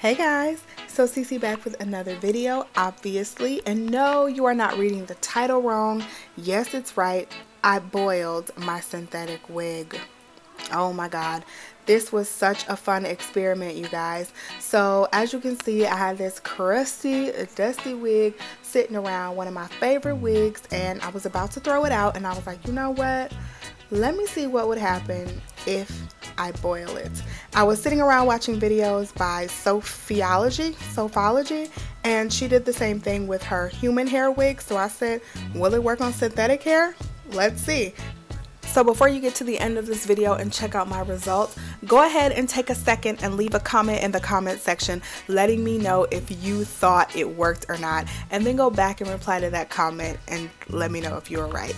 Hey guys, so Cece back with another video, obviously, and no, you are not reading the title wrong. Yes, it's right. I boiled my synthetic wig. Oh my god, this was such a fun experiment, you guys. So as you can see, I had this crusty, dusty wig sitting around, one of my favorite wigs, and I was about to throw it out, and I was like, you know what? Let me see what would happen if I boil it. I was sitting around watching videos by Sophiology, and she did the same thing with her human hair wig. So I said, will it work on synthetic hair? Let's see. So before you get to the end of this video and check out my results, go ahead and take a second and leave a comment in the comment section letting me know if you thought it worked or not, and then go back and reply to that comment and let me know if you were right.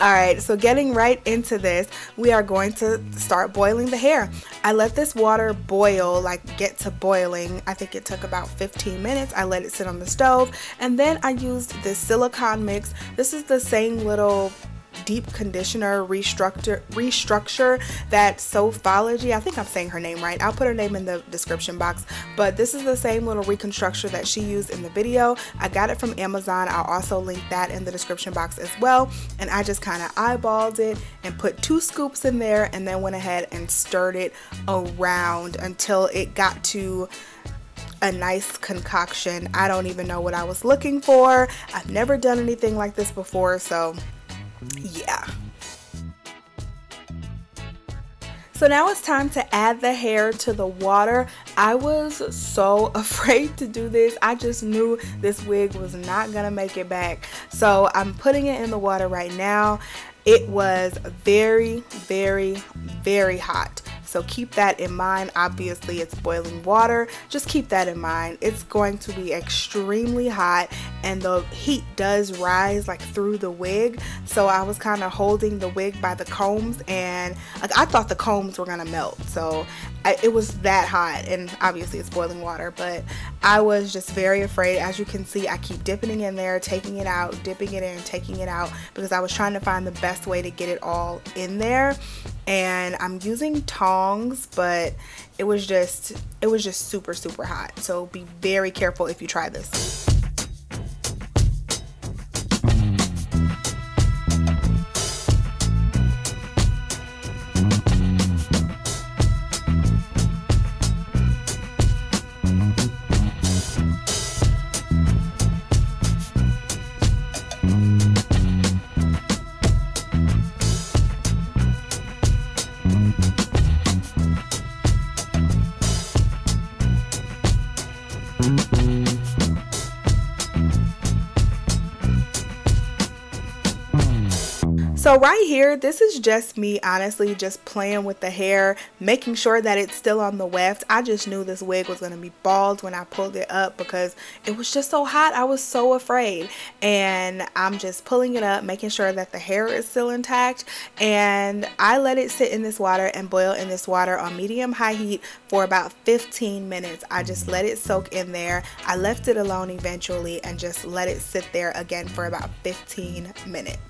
Alright, so getting right into this, we are going to start boiling the hair. I let this water boil, like get to boiling. I think it took about 15 minutes. I let it sit on the stove, and then I used this silicone mix. This is the same little deep conditioner restructure that Sophiology, I think I'm saying her name right, I'll put her name in the description box, but this is the same little reconstructor that she used in the video. I got it from Amazon. I'll also link that in the description box as well. And I just kind of eyeballed it and put 2 scoops in there, and then went ahead and stirred it around until it got to a nice concoction. I don't even know what I was looking for. I've never done anything like this before, so yeah. So now it's time to add the hair to the water. I was so afraid to do this. I just knew this wig was not gonna make it back. So I'm putting it in the water right now. It was very, very, very hot. So keep that in mind. Obviously, it's boiling water. Just keep that in mind. It's going to be extremely hot, and the heat does rise like through the wig. So I was kind of holding the wig by the combs, and I thought the combs were gonna melt. So it was that hot, and obviously it's boiling water, but I was just very afraid. As you can see, I keep dipping it in there, taking it out, dipping it in, taking it out, because I was trying to find the best way to get it all in there. And I'm using tongs, but it was just super, super hot. So be very careful if you try this. So right here, this is just me honestly just playing with the hair, making sure that it's still on the weft. I just knew this wig was going to be bald when I pulled it up because it was just so hot. I was so afraid, and I'm just pulling it up, making sure that the hair is still intact, and I let it sit in this water and boil in this water on medium-high heat for about 15 minutes. I just let it soak in there. I left it alone eventually and just let it sit there again for about 15 minutes.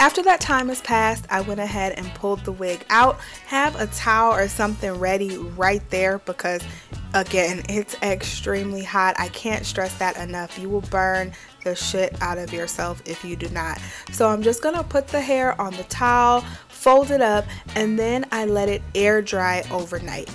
After that time has passed, I went ahead and pulled the wig out. Have a towel or something ready right there because, again, it's extremely hot. I can't stress that enough. You will burn the shit out of yourself if you do not. So I'm just gonna put the hair on the towel, fold it up, and then I let it air dry overnight.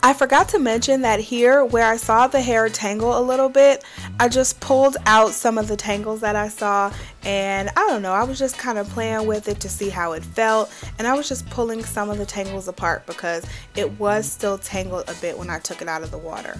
I forgot to mention that here where I saw the hair tangle a little bit, I just pulled out some of the tangles that I saw, and I don't know, I was just kind of playing with it to see how it felt, and I was just pulling some of the tangles apart because it was still tangled a bit when I took it out of the water.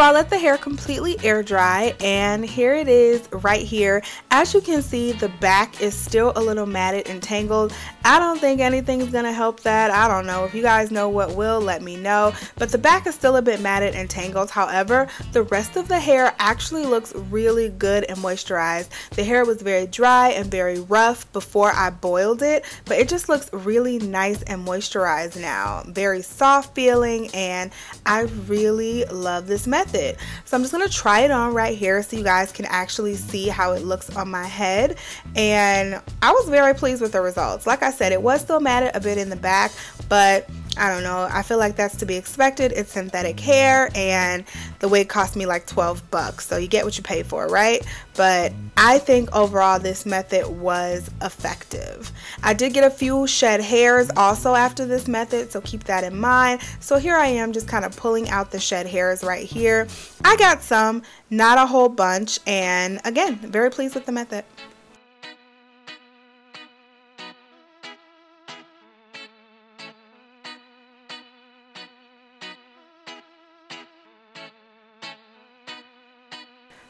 So I let the hair completely air dry, and here it is right here. As you can see, the back is still a little matted and tangled. I don't think anything is gonna help that. I don't know. If you guys know what will, let me know. But the back is still a bit matted and tangled. However, the rest of the hair actually looks really good and moisturized. The hair was very dry and very rough before I boiled it, but it just looks really nice and moisturized now. Very soft feeling, and I really love this method. So I'm just gonna try it on right here so you guys can actually see how it looks on my head, and I was very pleased with the results. Like I said, it was still matted a bit in the back, but I don't know, I feel like that's to be expected. It's synthetic hair, and the wig cost me like 12 bucks, so you get what you pay for, right? But I think overall this method was effective. I did get a few shed hairs also after this method, so keep that in mind. So here I am just kind of pulling out the shed hairs right here. I got some, not a whole bunch, and again, very pleased with the method.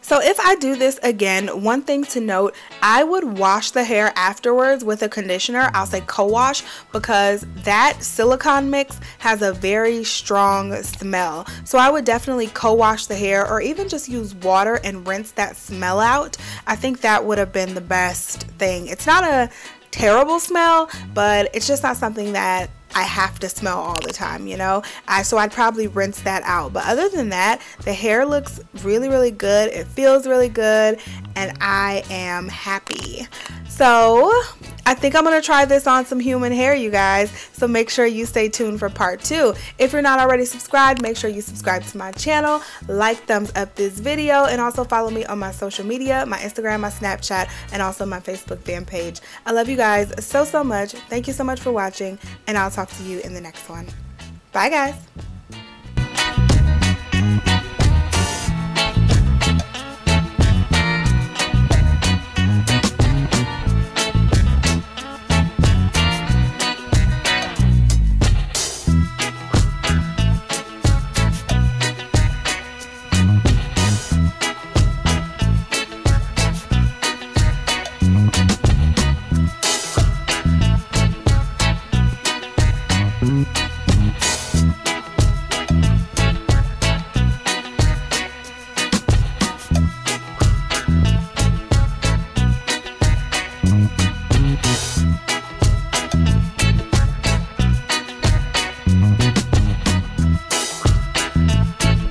So if I do this again, one thing to note, I would wash the hair afterwards with a conditioner. I'll say co-wash, because that silicone mix has a very strong smell. So I would definitely co-wash the hair, or even just use water and rinse that smell out. I think that would have been the best thing. It's not a terrible smell, but it's just not something that I have to smell all the time, you know. So I'd probably rinse that out. But other than that, the hair looks really, really good. It feels really good, and I am happy. So I think I'm gonna try this on some human hair, you guys. So make sure you stay tuned for part 2. If you're not already subscribed, make sure you subscribe to my channel, like, thumbs up this video, and also follow me on my social media, my Instagram, my Snapchat, and also my Facebook fan page. I love you guys so, so much. Thank you so much for watching, and I'll talk to you in the next one. Bye, guys.